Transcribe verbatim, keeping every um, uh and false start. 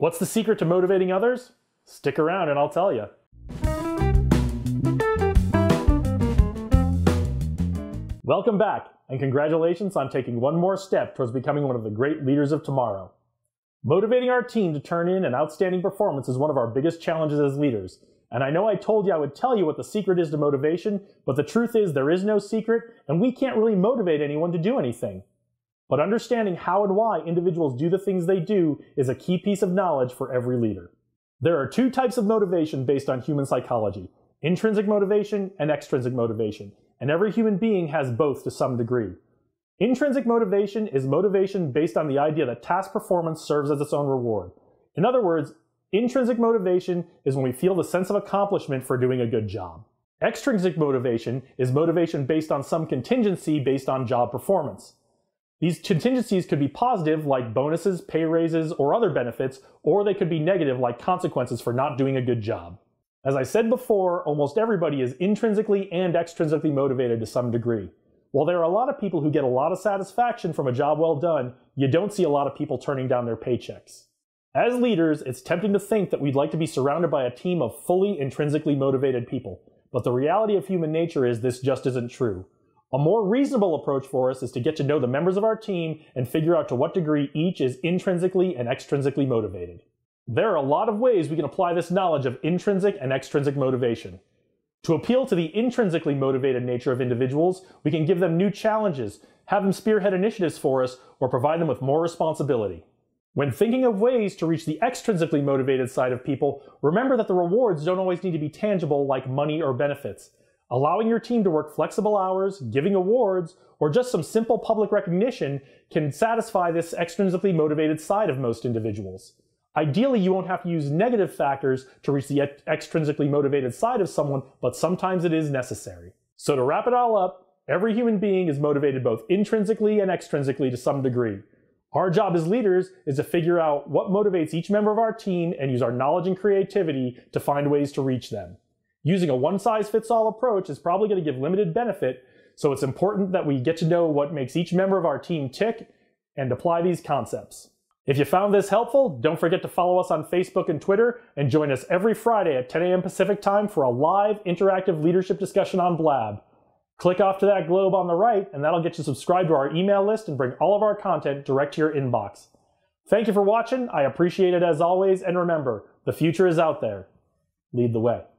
What's the secret to motivating others? Stick around and I'll tell you. Welcome back, and congratulations on taking one more step towards becoming one of the great leaders of tomorrow. Motivating our team to turn in an outstanding performance is one of our biggest challenges as leaders. And I know I told you I would tell you what the secret is to motivation, but the truth is there is no secret, and we can't really motivate anyone to do anything. But understanding how and why individuals do the things they do is a key piece of knowledge for every leader. There are two types of motivation based on human psychology: intrinsic motivation and extrinsic motivation. And every human being has both to some degree. Intrinsic motivation is motivation based on the idea that task performance serves as its own reward. In other words, intrinsic motivation is when we feel the sense of accomplishment for doing a good job. Extrinsic motivation is motivation based on some contingency based on job performance. These contingencies could be positive, like bonuses, pay raises, or other benefits, or they could be negative, like consequences for not doing a good job. As I said before, almost everybody is intrinsically and extrinsically motivated to some degree. While there are a lot of people who get a lot of satisfaction from a job well done, you don't see a lot of people turning down their paychecks. As leaders, it's tempting to think that we'd like to be surrounded by a team of fully intrinsically motivated people, but the reality of human nature is this just isn't true. A more reasonable approach for us is to get to know the members of our team and figure out to what degree each is intrinsically and extrinsically motivated. There are a lot of ways we can apply this knowledge of intrinsic and extrinsic motivation. To appeal to the intrinsically motivated nature of individuals, we can give them new challenges, have them spearhead initiatives for us, or provide them with more responsibility. When thinking of ways to reach the extrinsically motivated side of people, remember that the rewards don't always need to be tangible, like money or benefits. Allowing your team to work flexible hours, giving awards, or just some simple public recognition can satisfy this extrinsically motivated side of most individuals. Ideally, you won't have to use negative factors to reach the extrinsically motivated side of someone, but sometimes it is necessary. So to wrap it all up, every human being is motivated both intrinsically and extrinsically to some degree. Our job as leaders is to figure out what motivates each member of our team and use our knowledge and creativity to find ways to reach them. Using a one-size-fits-all approach is probably going to give limited benefit, so it's important that we get to know what makes each member of our team tick and apply these concepts. If you found this helpful, don't forget to follow us on Facebook and Twitter, and join us every Friday at ten A M Pacific time for a live, interactive leadership discussion on Blab. Click off to that globe on the right, and that'll get you subscribed to our email list and bring all of our content direct to your inbox. Thank you for watching, I appreciate it as always, and remember, the future is out there. Lead the way.